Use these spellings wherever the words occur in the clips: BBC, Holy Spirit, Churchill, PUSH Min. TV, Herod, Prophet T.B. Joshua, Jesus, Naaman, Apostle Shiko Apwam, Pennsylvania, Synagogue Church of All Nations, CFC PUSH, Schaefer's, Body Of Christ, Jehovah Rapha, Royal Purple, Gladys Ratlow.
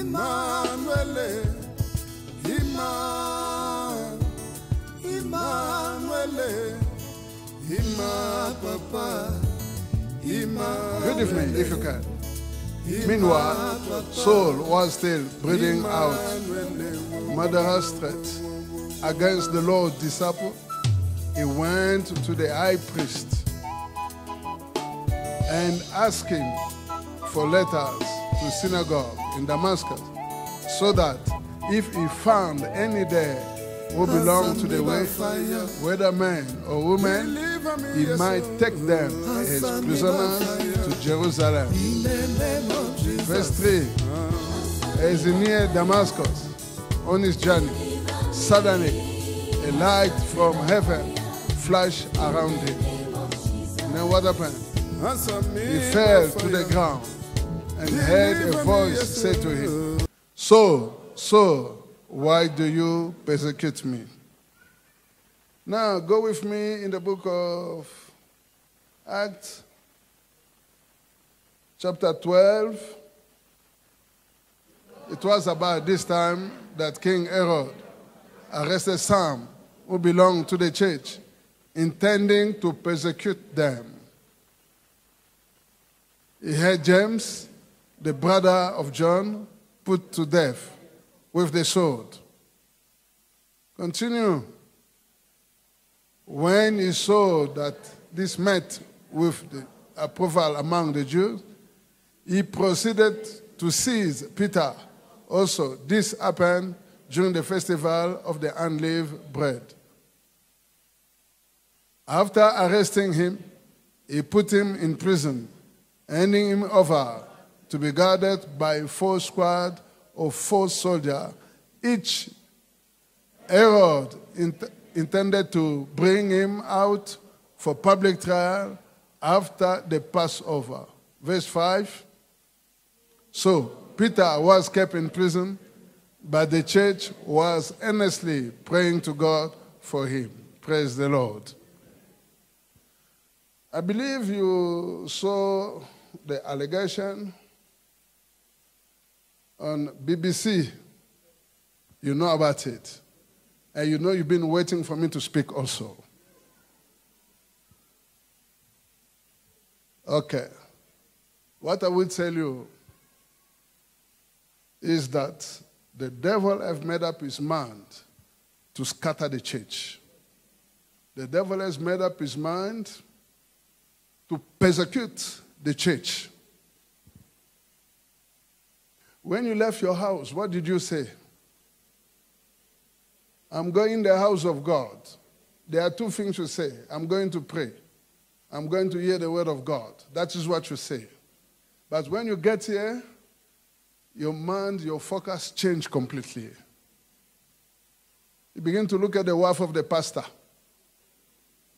Emmanuel, Emmanuel, Emma Papa, Emma. Good evening, if you can. Meanwhile, Saul was still breathing out murderous threats against the Lord's disciple. He went to the high priest and asked him for letters to the synagogue in Damascus, so that if he found any there who belonged to the way, whether men or women, he might take them as prisoners to Jerusalem. Verse 3, as he neared Damascus on his journey, suddenly a light from heaven flashed around him. And then what happened? He fell to the ground and heard a voice say to him, So, why do you persecute me? Now, go with me in the book of Acts, chapter 12. It was about this time that King Herod arrested some who belonged to the church, intending to persecute them. He had James, the brother of John, put to death with the sword. Continue. When he saw that this met with the approval among the Jews, he proceeded to seize Peter. Also, this happened during the festival of the unleavened bread. After arresting him, he put him in prison, handing him over to be guarded by 4 squad of 4 soldiers, each Herod intended to bring him out for public trial after the Passover. Verse 5, so Peter was kept in prison, but the church was earnestly praying to God for him. Praise the Lord. I believe you saw the allegation on BBC. You know about it. And you know you've been waiting for me to speak also. Okay. What I will tell you is that the devil has made up his mind to scatter the church. The devil has made up his mind to persecute the church. When you left your house, what did you say? I'm going to the house of God. There are 2 things you say. I'm going to pray. I'm going to hear the word of God. That is what you say. But when you get here, your mind, your focus changed completely. You begin to look at the wife of the pastor.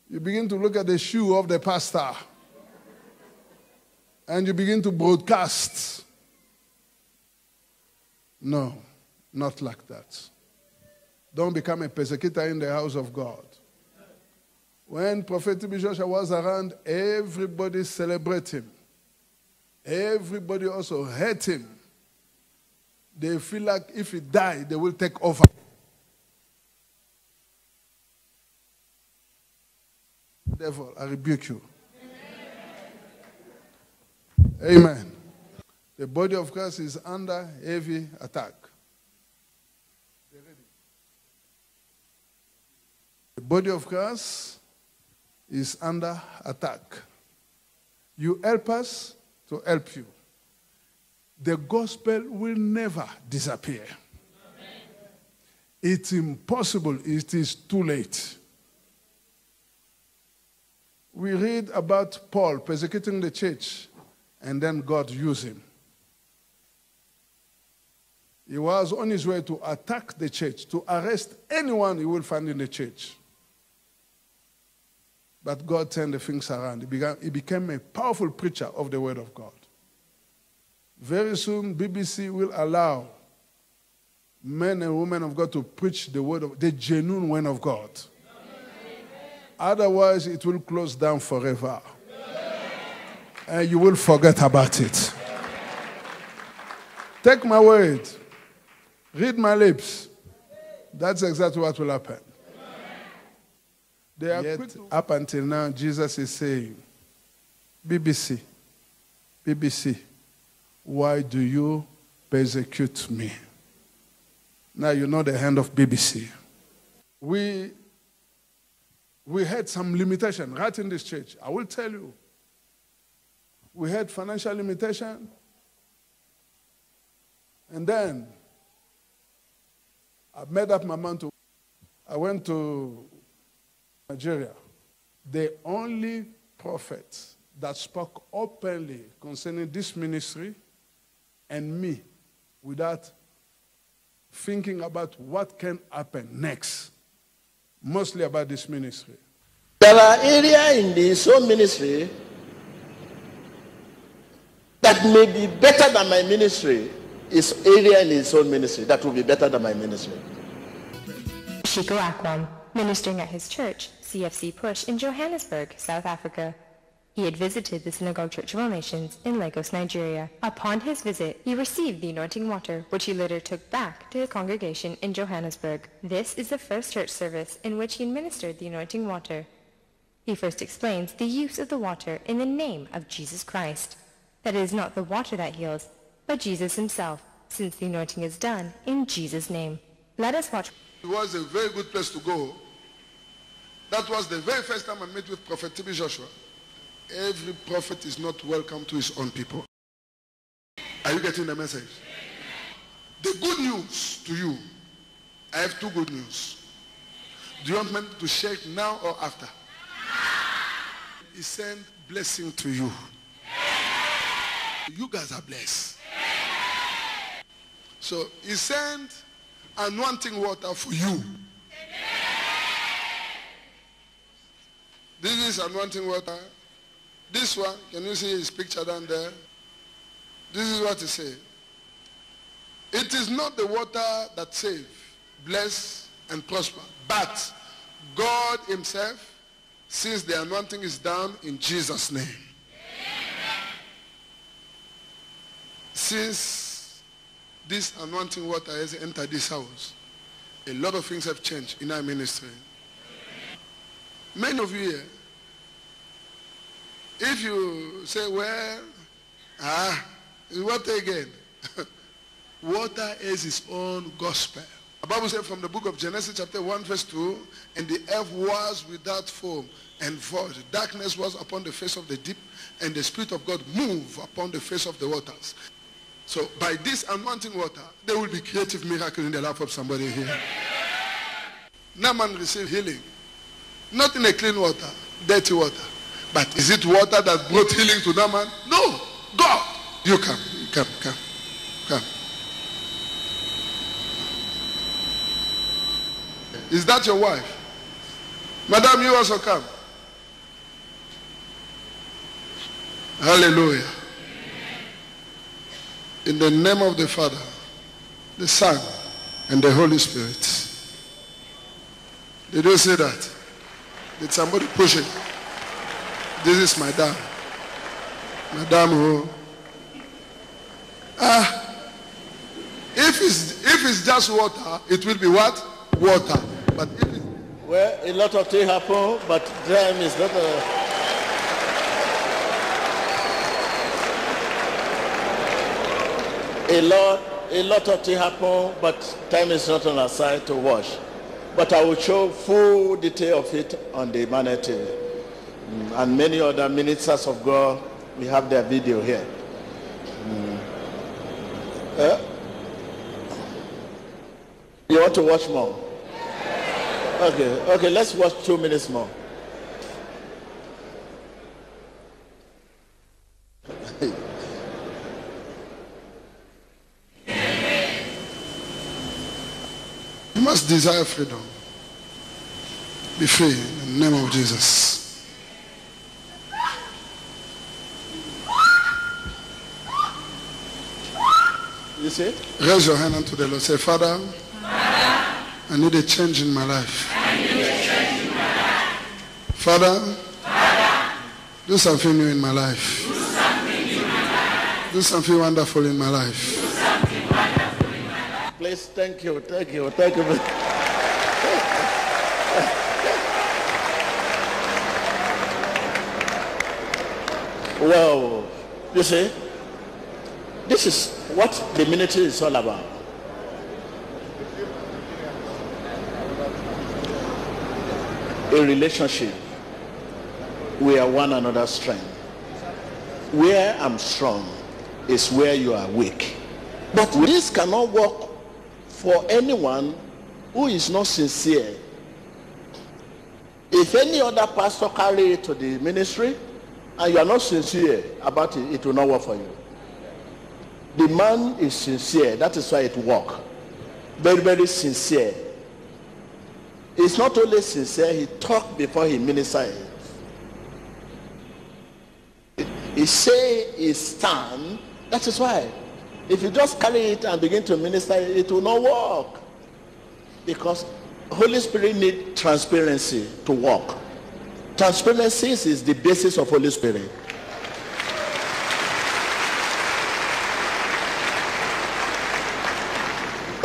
You begin to look at the shoe of the pastor. And you begin to broadcast. No, not like that. Don't become a persecutor in the house of God. When Prophet T.B. Joshua was around, everybody celebrated him. Everybody also hate him. They feel like if he died, they will take over. Devil, I rebuke you. Amen. The body of Christ is under heavy attack. The body of Christ is under attack. You help us to help you. The gospel will never disappear. Amen. It's impossible. It is too late. We read about Paul persecuting the church, and then God used him. He was on his way to attack the church, to arrest anyone he will find in the church. But God turned the things around. He became a powerful preacher of the word of God. Very soon, BBC will allow men and women of God to preach the word of the genuine word of God. Amen. Otherwise, it will close down forever. Amen. And you will forget about it. Take my word. Read my lips. That's exactly what will happen. They are yet, up until now, Jesus is saying, BBC, why do you persecute me? Now you know the hand of BBC. We had some limitation right in this church. I will tell you. We had financial limitation. And then I made up my mind to. I went to Nigeria. The only prophet that spoke openly concerning this ministry and me without thinking about what can happen next, mostly about this ministry. There are areas in the soul ministry that may be better than my ministry. It's area in his own ministry that will be better than my ministry. Shiko Apwam, ministering at his church, CFC PUSH, in Johannesburg, South Africa. He had visited the Synagogue Church of All Nations in Lagos, Nigeria. Upon his visit, he received the anointing water, which he later took back to the congregation in Johannesburg. This is the first church service in which he administered the anointing water. He first explains the use of the water in the name of Jesus Christ, that it is not the water that heals, but Jesus himself, since the anointing is done in Jesus' name. Let us watch. It was a very good place to go. That was the very first time I met with Prophet T.B. Joshua. Every prophet is not welcome to his own people. Are you getting the message? The good news to you, I have two good news. Do you want me to share it now or after? He sent blessing to you. You guys are blessed. Amen. So he sent anointing water for you. Amen. This is anointing water. This one, can you see his picture down there? This is what he said. It is not the water that saves, bless, and prosper, but God himself, since the anointing is done in Jesus' name. Since this anointing water has entered this house, a lot of things have changed in our ministry. Many of you here, if you say, well, water again. Water is its own gospel. The Bible says from the book of Genesis chapter 1 verse 2, and the earth was without form and void. Darkness was upon the face of the deep, and the Spirit of God moved upon the face of the waters. So by this anointing water, there will be creative miracle in the life of somebody here. Naaman received healing. Not in a clean water, dirty water. But is it water that brought healing to Naaman? No. God. You come. Come. Is that your wife? Madam, you also come. Hallelujah. In the name of the Father, the Son, and the Holy Spirit. Did you see that? Did somebody push it? This is Madam. Madam who? If it's just water, it will be what? Water. But if it's... Well, a lot of things happen, but time is not a... A lot of things happen, but time is not on our side to watch. But I will show full detail of it on the Manor TV. And many other ministers of God, we have their video here. You want to watch more? Okay, let's watch 2 minutes more. You must desire freedom. Be free in the name of Jesus. You see it? Raise your hand unto the Lord. Say, Father, I need a change in my life. Father, do something new in my life. Do something wonderful in my life. Yes, thank you. Wow, you see, this is what the ministry is all about. A relationship where one another's strength. Where I'm strong is where you are weak. But this cannot work for anyone who is not sincere. If any other pastor carries it to the ministry and you are not sincere about it, it will not work for you. The man is sincere, that is why it works. Very, very sincere. He's not only sincere, he talked before he ministered. He say he stand, that is why. If you just carry it and begin to minister, it will not work. Because Holy Spirit needs transparency to work. Transparency is the basis of Holy Spirit.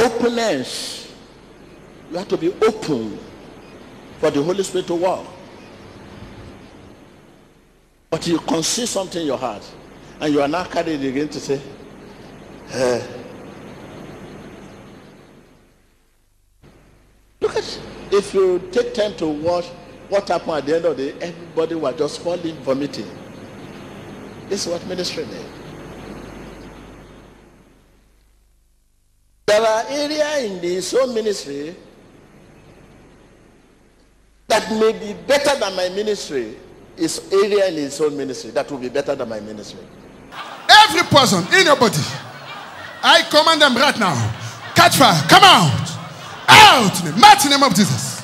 Openness. You have to be open for the Holy Spirit to work. But you conceive something in your heart and you are not carried again to say, look at, if you take time to watch what happened at the end of the day, everybody was just falling, vomiting. This is what ministry is. There are areas in the soul ministry that may be better than my ministry. It's area in his own ministry that will be better than my ministry. Every person in your body, I command them right now. Catch fire, come out. Out in the mighty name of Jesus.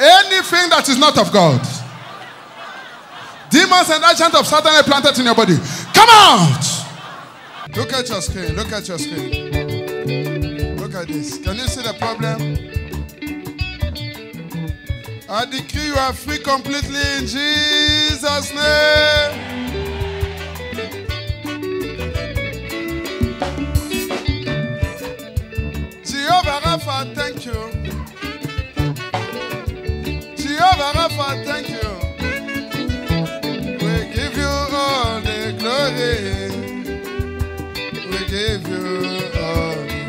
Anything that is not of God, demons and agents of Satan are planted in your body. Come out. Look at your screen, look at your screen. Look at this. Can you see the problem? I decree you are free completely in Jesus' name. Jehovah Rapha, thank you. Jehovah Rapha, thank you. We give you all the glory. We give you all the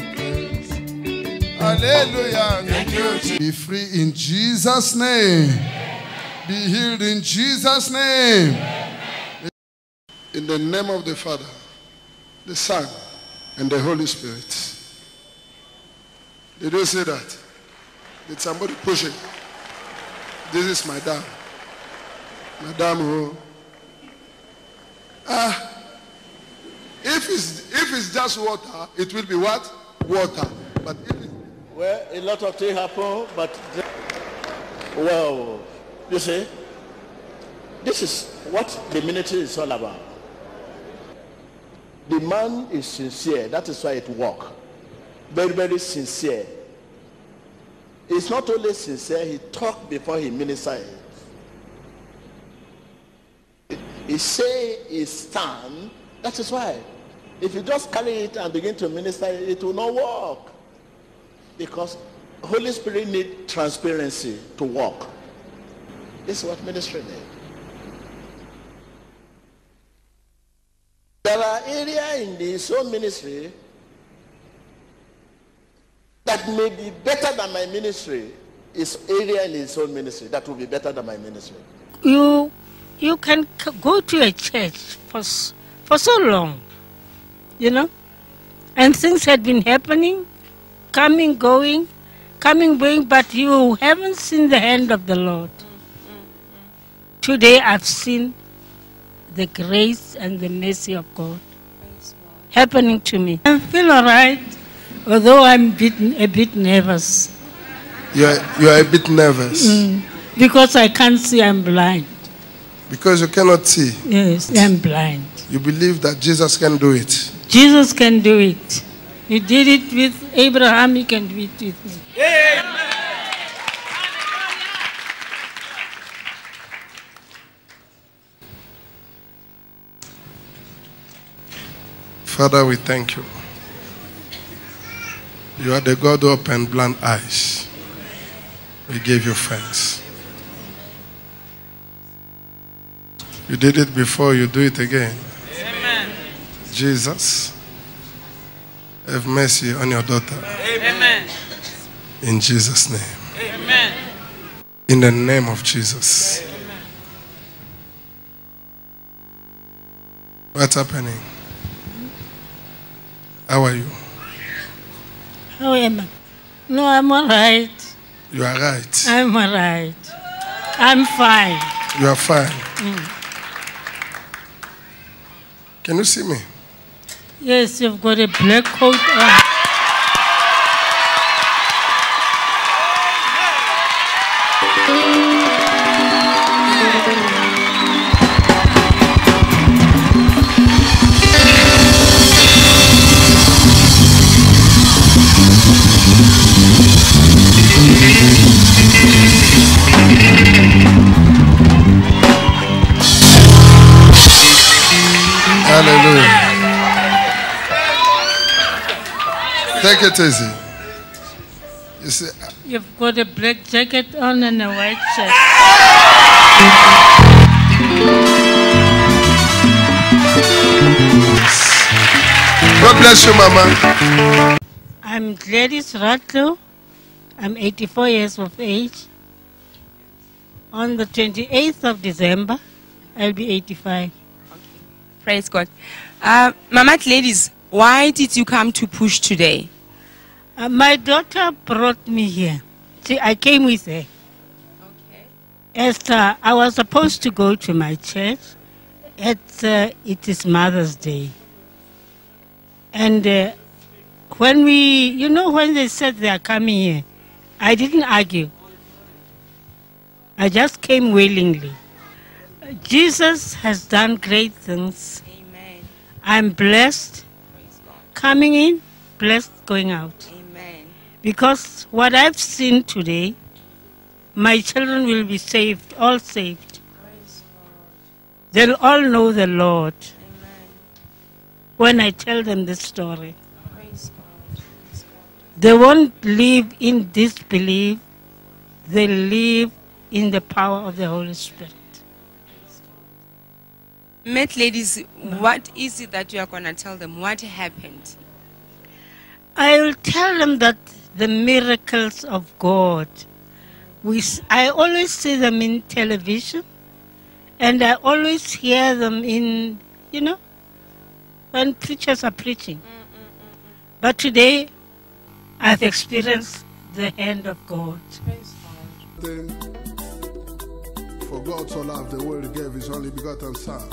praise. Hallelujah. Be free in Jesus' name. Amen. Be healed in Jesus' name. Amen. In the name of the Father, the Son, and the Holy Spirit. Did you say that? Did somebody push it? This is Madame. Madame who? If it's just water, it will be what? Water. But if it's... Well, a lot of things happen, but wow, you see, this is what the ministry is all about. The man is sincere, that is why it works. Very, very sincere. He's not only sincere, he talked before he ministered. He say he stand, that is why. If you just carry it and begin to minister, it will not work. Because Holy Spirit needs transparency to work. This is what ministry needs. There are areas in the soul ministry that may be better than my ministry. It's area in his own ministry that will be better than my ministry. You can go to a church for so long, you know, and things had been happening. Coming, going, but you haven't seen the hand of the Lord. Today I've seen the grace and the mercy of God happening to me. I feel all right, although I'm a bit nervous. You're a bit nervous? Because I can't see, I'm blind. Because you cannot see? Yes, I'm blind. You believe that Jesus can do it? Jesus can do it. He did it with Abraham, he can do it with me. Amen. Father, we thank you. You are the God who opened blind eyes. We give you thanks. You did it before, you do it again. Amen. Jesus, have mercy on your daughter. Amen. In Jesus' name. Amen. In the name of Jesus. Amen. What's happening? How are you? How am I? No, I'm all right. You are right. I'm all right. I'm fine. You are fine. Mm. Can you see me? Yes, you've got a black coat on. Take it easy. You see, you've got a black jacket on and a white shirt. God bless you, Mama. I'm Gladys Ratlow. I'm 84 years of age. On the 28th of December, I'll be 85. Okay. Praise God. Mama Gladys, why did you come to PUSH today? My daughter brought me here. See, I came with her. Okay. Esther, I was supposed to go to my church. It is Mother's Day. And when we, you know, when they said they are coming here, I didn't argue. I just came willingly. Jesus has done great things. Amen. I'm blessed coming in, blessed going out. Because what I've seen today, my children will be saved, all saved. They'll all know the Lord. Amen. When I tell them this story. Praise God. Praise God. They won't live in disbelief. They live in the power of the Holy Spirit. Met ladies, what is it that you are going to tell them? What happened? I will tell them that the miracles of God. I always see them in television, and I always hear them in, you know, when preachers are preaching. But today, I've experienced the hand of God. For God so loved the world, he gave his only begotten Son,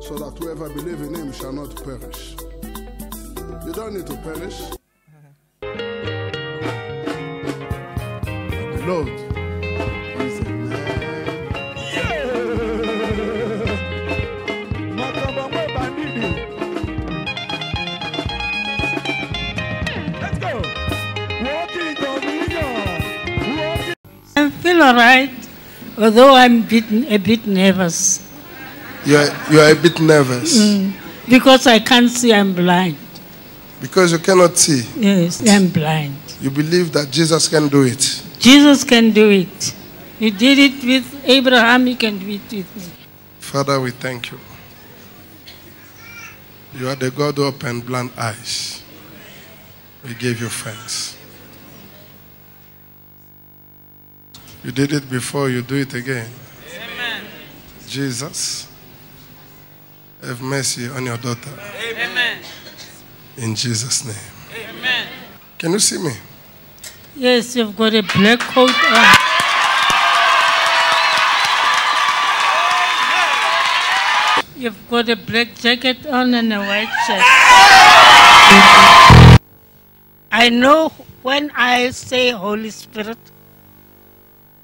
so that whoever believes in him shall not perish. You don't need to perish. The Lord is a man. Yeah. Let's go. I feel all right, although I'm a bit nervous. You are a bit nervous? Because I can't see, I'm blind. Because you cannot see. Yes, I'm blind. You believe that Jesus can do it. Jesus can do it. He did it with Abraham, he can do it with me. Father, we thank you. You are the God who opened blind eyes. We give you thanks. You did it before, you do it again. Amen. Jesus, have mercy on your daughter. Amen. In Jesus' name. Amen. Can you see me? Yes, you've got a black coat on. You've got a black jacket on and a white shirt. I know when I say Holy Spirit,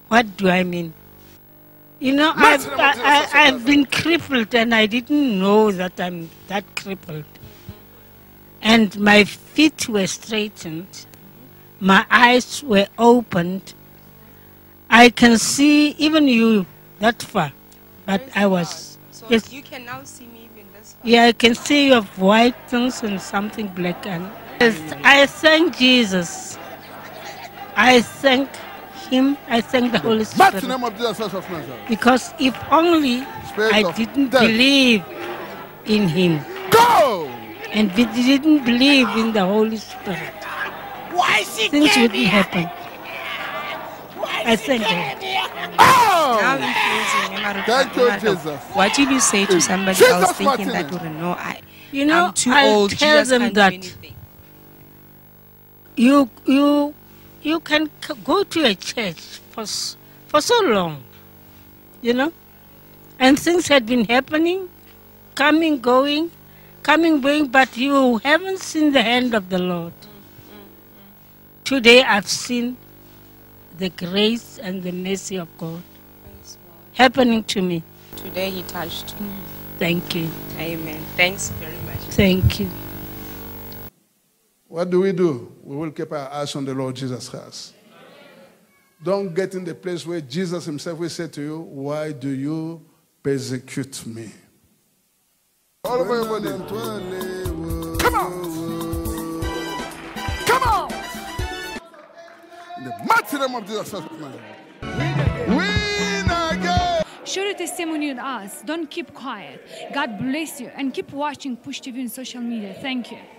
what do I mean? You know, I've been crippled and I didn't know that I'm that crippled. And my feet were straightened, my eyes were opened. I can see even you that far, but I was... So yes, you can now see me even this far? Yeah, I can see you have white things and something black and Yes, I thank Jesus. I thank Him. I thank the Holy Spirit. That's the name of Jesus of Nazareth. Because if only I didn't believe in Him. Go! And we didn't believe in the Holy Spirit. Why is it things wouldn't happen. I thank Him. Oh! Thank you, Jesus. What did you say to somebody else thinking that you don't know? You know, I tell them that you can go to a church for so long, you know, and things had been happening, coming, going, but you haven't seen the hand of the Lord. Today I've seen the grace and the mercy of God happening to me. Today He touched me. Thank you. Amen. Thanks very much. Thank you. What do? We will keep our eyes on the Lord Jesus Christ. Don't get in the place where Jesus Himself will say to you, "Why do you persecute me?" All over your body. Come on. Come on. In the mighty name of Jesus Christ. Win again. Share your testimony with us. Don't keep quiet. God bless you. And keep watching Push TV and social media. Thank you.